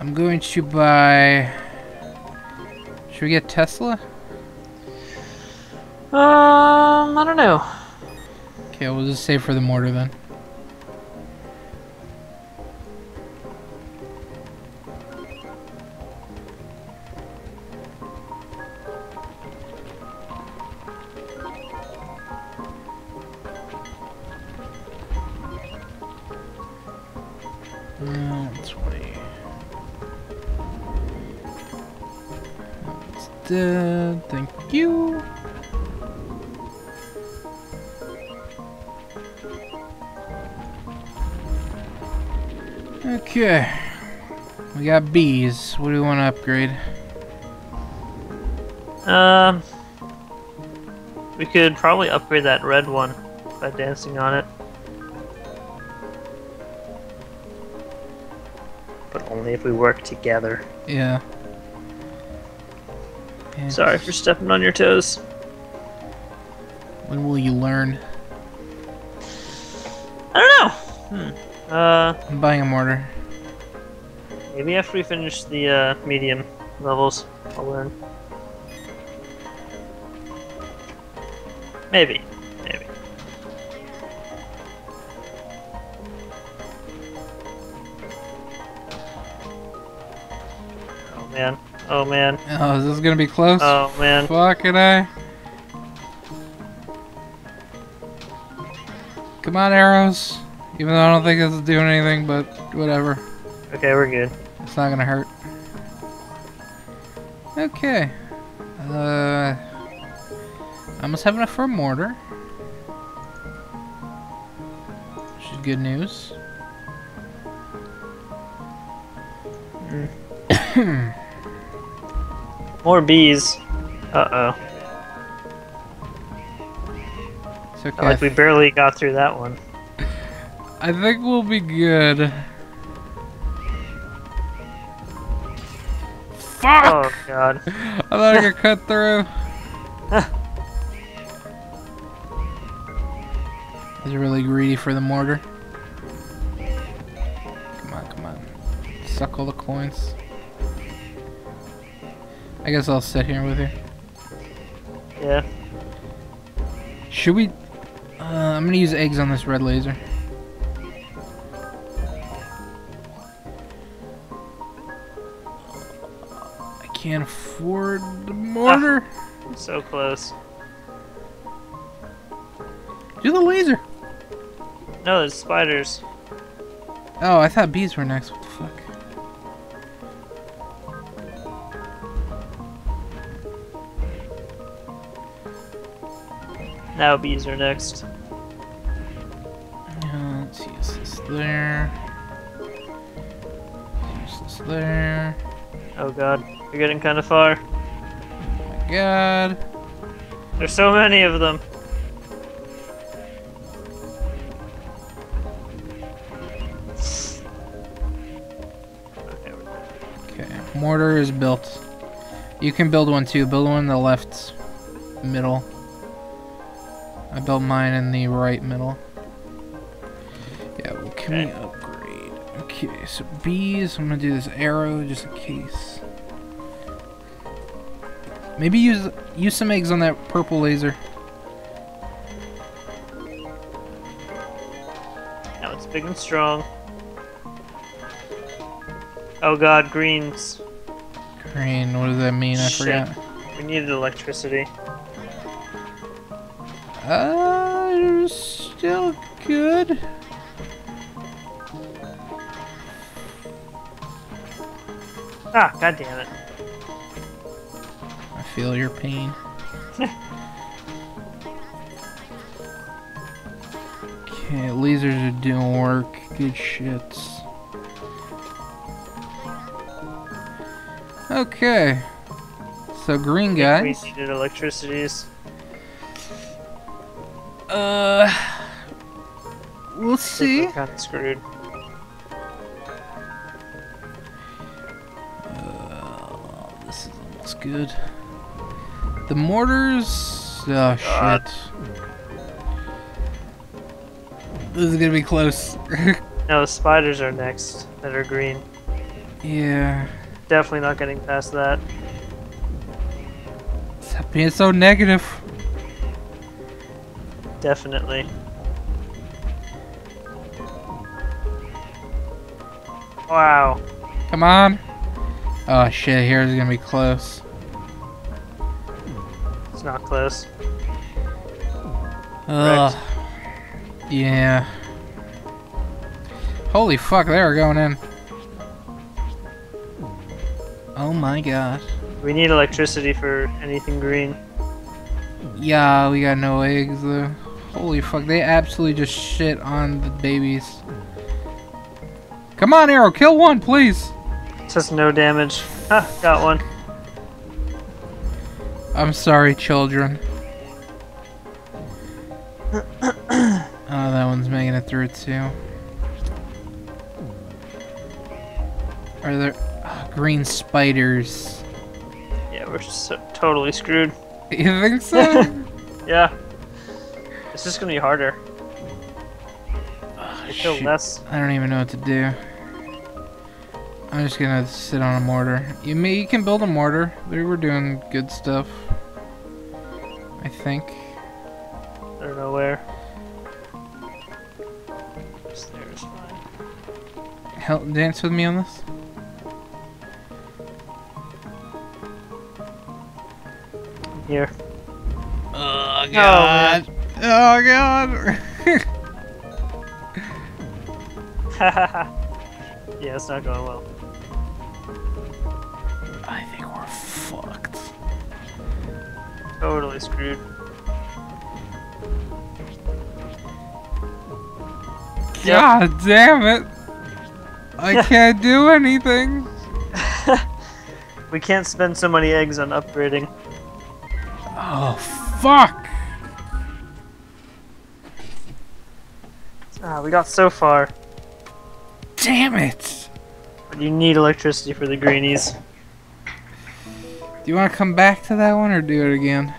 I'm going to buy... Should we get Tesla? I don't know. Okay, we'll just save for the mortar then. Thank you. Okay. We got bees. What do we want to upgrade? We could probably upgrade that red one by dancing on it. But only if we work together. Yeah. Sorry for stepping on your toes. When will you learn? I don't know. I'm buying a mortar. Maybe after we finish the medium levels, I'll learn. Maybe. Maybe. Oh man. Oh man. Oh, is this gonna be close? Oh man. Fucking I. Come on, arrows. Even though I don't think this is doing anything, but whatever. Okay, we're good. It's not gonna hurt. Okay. I almost have enough for a mortar. Which is good news. Mm. More bees. Uh-oh. It's okay. Like we barely got through that one. I think we'll be good. Fuck! Oh, God. I thought I could cut through. He's really greedy for the mortar. Come on, come on. Suck all the coins. I guess I'll sit here with you. Yeah. Should we... I'm gonna use eggs on this red laser. I can't afford the mortar. Ah, so close. Do the laser! No, there's spiders. Oh, I thought bees were next. What the fuck? Now bees are next. Let's use this there. Use this there. Oh god, you're getting kind of far. Oh my god. There's so many of them. Okay, we're done. Okay, mortar is built. You can build one too. Build one in the left middle. I built mine in the right middle. Yeah, well, can we upgrade? Okay, so bees. I'm gonna do this arrow just in case. Maybe use some eggs on that purple laser. Now it's big and strong. Oh god, greens. Green. What does that mean? Shit. I forgot. We needed electricity. You're still good. Ah, god damn it. I feel your pain. Okay, lasers are doing work. Good shits. Okay. So green guys. We needed electricities. We'll see. Got screwed. This is Looks good. The mortars... oh, shit. This is gonna be close. No, the spiders are next, that are green. Yeah. Definitely not getting past that. Stop being so negative. Definitely. Wow. Come on. Oh shit, here's gonna be close. It's not close. Ugh. Yeah. Holy fuck, they are going in. Oh my god. We need electricity for anything green. Yeah, we got no eggs though. Holy fuck, they absolutely just shit on the babies. Come on, Arrow, kill one, please! It says no damage. Ha, got one. I'm sorry, children. Oh, that one's making it through too. Are there green spiders? Yeah, we're so totally screwed. You think so? Yeah. It's just gonna be harder. Shoot. I don't even know what to do. I'm just gonna sit on a mortar. You can build a mortar. We were doing good stuff. I think. I don't know where. This there is fine. Help dance with me on this. Here. Oh god. Oh, god. Yeah, it's not going well. I think we're fucked. Totally screwed. God damn it! I can't do anything! We can't spend so many eggs on upgrading. Oh, fuck! Ah, we got so far. Damn it! You need electricity for the greenies. Do you want to come back to that one or do it again?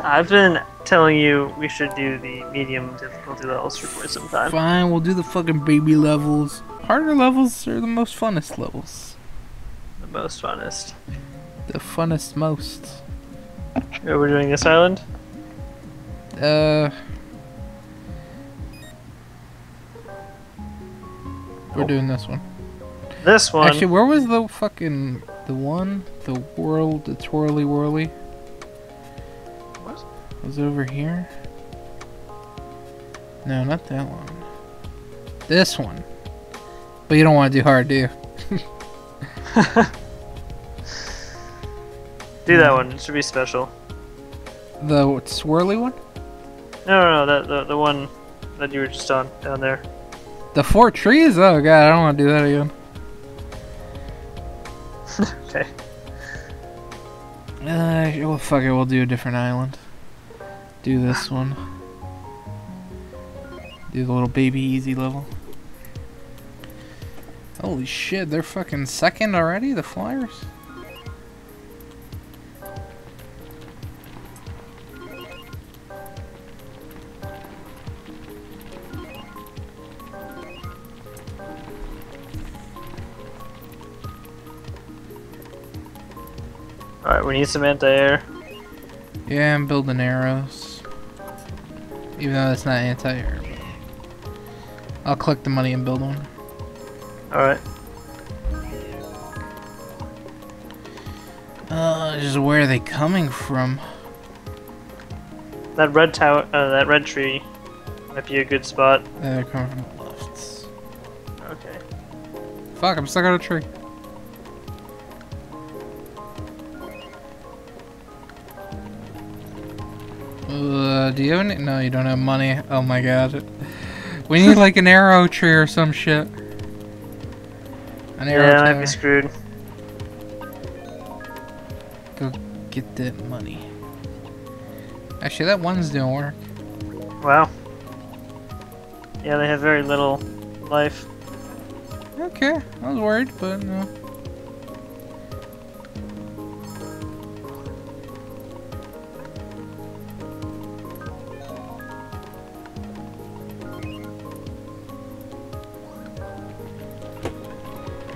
I've been telling you we should do the medium difficulty levels for sometime. Fine, we'll do the fucking baby levels. Harder levels are the most funnest levels. The most funnest. The funnest most. Yeah, we're doing this island? We're doing this one. This one? Actually, where was the fucking... the one? The world... the twirly whirly? What? It was over here? No, not that one. This one. But you don't want to do hard, do you? Do that one. It should be special. The swirly one? No, the one that you were just on, down there. The 4 trees? Oh god, I don't want to do that again. Okay. Well, fuck it, we'll do a different island. Do this one. Do the little baby easy level. Holy shit, they're fucking second already, the Flyers? Alright, we need some anti-air. Yeah, I'm building arrows. Even though that's not anti-air. I'll collect the money and build one. Alright. Just where are they coming from? That red tower, that red tree might be a good spot. Yeah, they're coming from the lefts. Okay. Fuck, I'm stuck on a tree. Do you have any? No, you don't have money. Oh my god. We need like an arrow tree or some shit. An arrow tree. Yeah, I'd be screwed. Go get that money. Actually, that one's doing work. Wow. Yeah, they have very little life. Okay, I was worried, but no.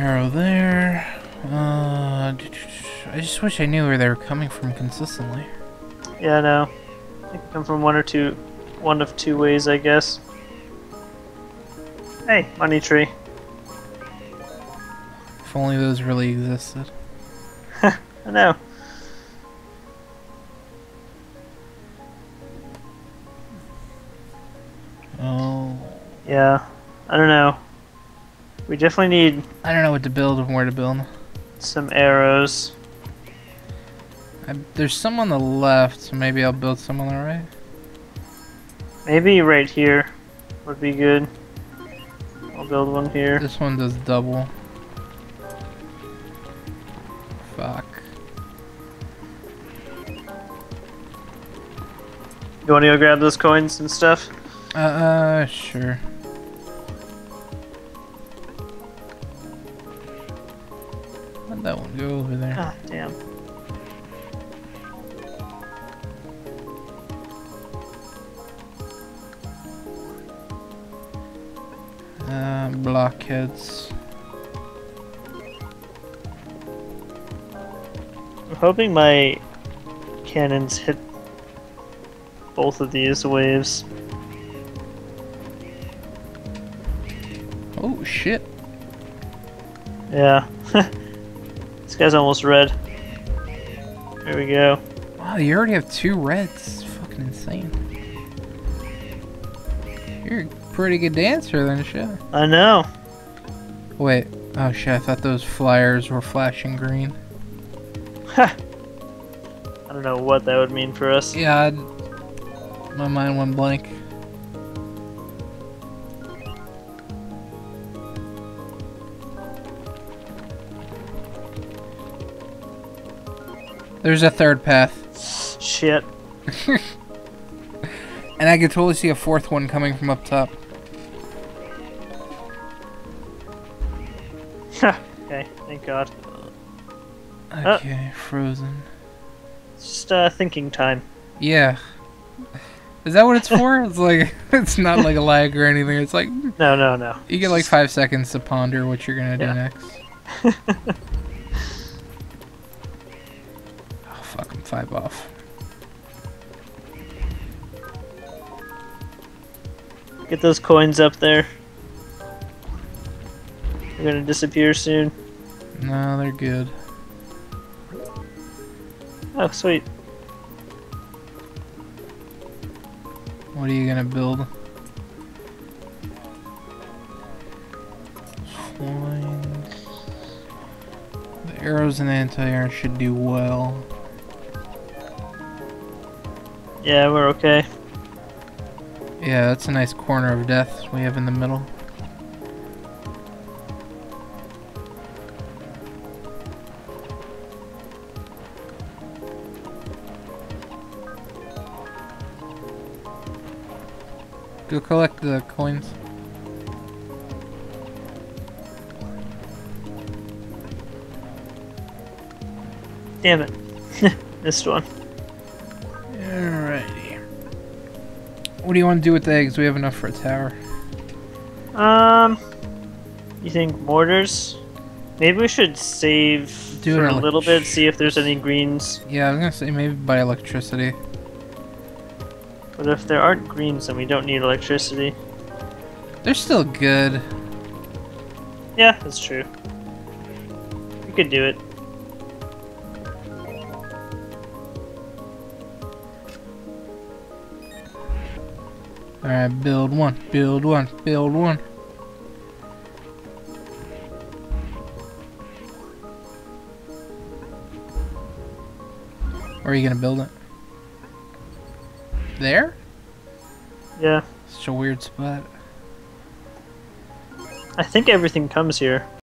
Arrow there. I just wish I knew where they were coming from consistently. Yeah, I know. They can come from one of two ways, I guess. Hey, money tree. If only those really existed. I know. Oh. Yeah. I don't know. We definitely need... I don't know what to build and where to build. Some arrows. There's some on the left, so maybe I'll build some on the right. Maybe right here would be good. I'll build one here. This one does double. Fuck. You want to go grab those coins and stuff? Sure. Let that one go over there. Ah, damn. Blockheads. I'm hoping my cannons hit both of these waves. Oh shit. Yeah. This guy's almost red. There we go. Wow, you already have 2 reds. It's fucking insane. You're a pretty good dancer then, shit. I know. Wait. Oh shit, I thought those flyers were flashing green. Ha! I don't know what that would mean for us. Yeah, my mind went blank. There's a 3rd path. Shit. And I could totally see a 4th one coming from up top. Okay, thank God. Okay, frozen. It's just thinking time. Yeah. Is that what it's for? It's like, it's not like a lag or anything. It's like... No, no, no. You get like 5 seconds to ponder what you're gonna do next. Oh, fuck, I'm 5 off. Get those coins up there. They're gonna disappear soon. No, they're good. Oh, sweet. What are you gonna build? Coins. The arrows and anti-iron should do well. Yeah, we're okay. Yeah, that's a nice corner of death we have in the middle. Go collect the coins. Damn it. Missed one. Alrighty. What do you want to do with the eggs? We have enough for a tower. You think mortars? Maybe we should save for a little bit, see if there's any greens. Yeah, I was gonna say maybe buy electricity. But if there aren't greens, then we don't need electricity. They're still good. Yeah, that's true. We could do it. Alright, build one, build one, build one. Where are you gonna build it? There? Yeah. Such a weird spot. I think everything comes here.